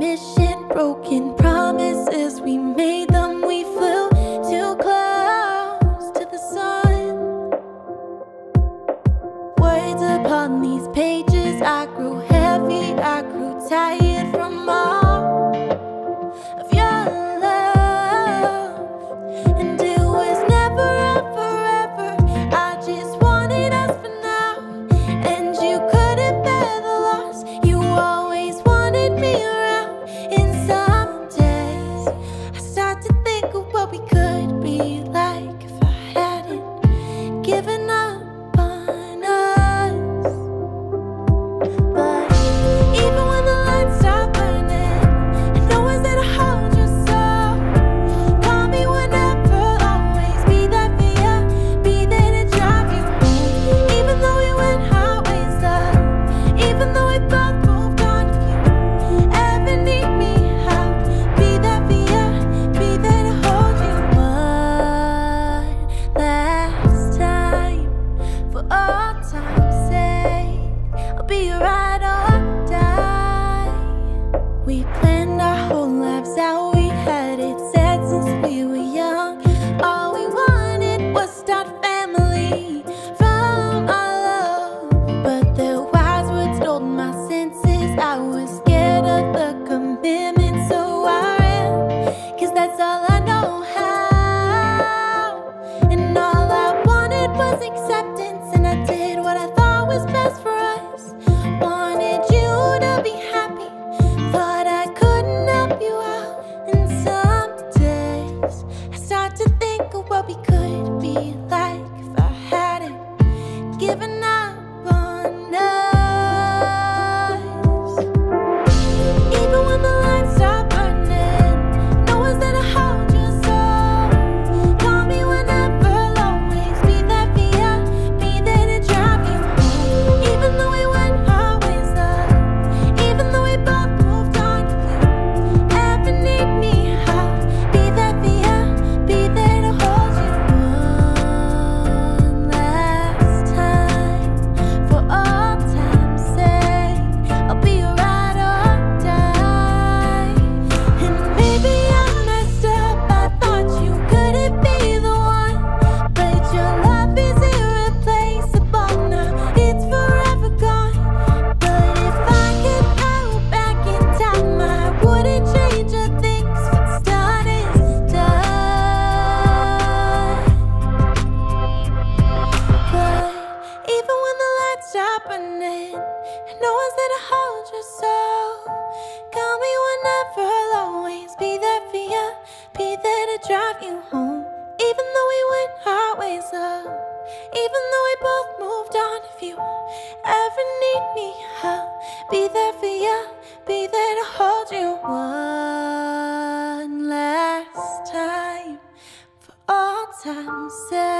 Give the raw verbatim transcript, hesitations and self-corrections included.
mission broken, promises we made them, we flew too close to the sun. Words upon these pages, I grew heavy, I grew tired from all of your love. And it was never up forever, I just wanted us for now. And you couldn't bear the loss, you always wanted me around. And some days I start to think of what we could be like if I hadn't given up on us. But even when the lights stop burning and no one's there to hold you, so call me whenever, always be there for you, be there to drive you home. Even though we went highways up, even though we both moved on, if you ever need me help, be there for you, be there to hold you. One last time, for all time's sake, I'll be your ride or die. We planned our whole lives out, we had it set since we were young. All we wanted was to start a family from our love. But their wise words dulled my senses, I was scared of the commitment, so I ran, cause that's all I know how. And all I wanted was acceptance, and I did what I thought was best for us. Wanted you to be happy, thought I couldn't help you out. And some days I start to think of what we could be like if I hadn't given up on us. Even when the lights stop burning, no one's there to hold you, so call me whenever, always be there for you, be there to drive you home. Even though we went highways up, even though we both moved on, if you ever need me help, be there for you, be there to hold you. One last time, for all time's sake, I'll be your ride or die. And maybe I messed up, I thought you couldn't be the one, but your love is irreplaceable now, it's forever gone. But if I could go back in time, I wouldn't change a thing, 'cause what's done is done. But even when the lights stop burning and no one's there to hold you, so call me whenever, I'll always be there for you, be there to drive you home. Even though we went our ways up, even though we both moved on, if you ever need me, I'll be there for you, be there to hold you. One last time, for all time's sake.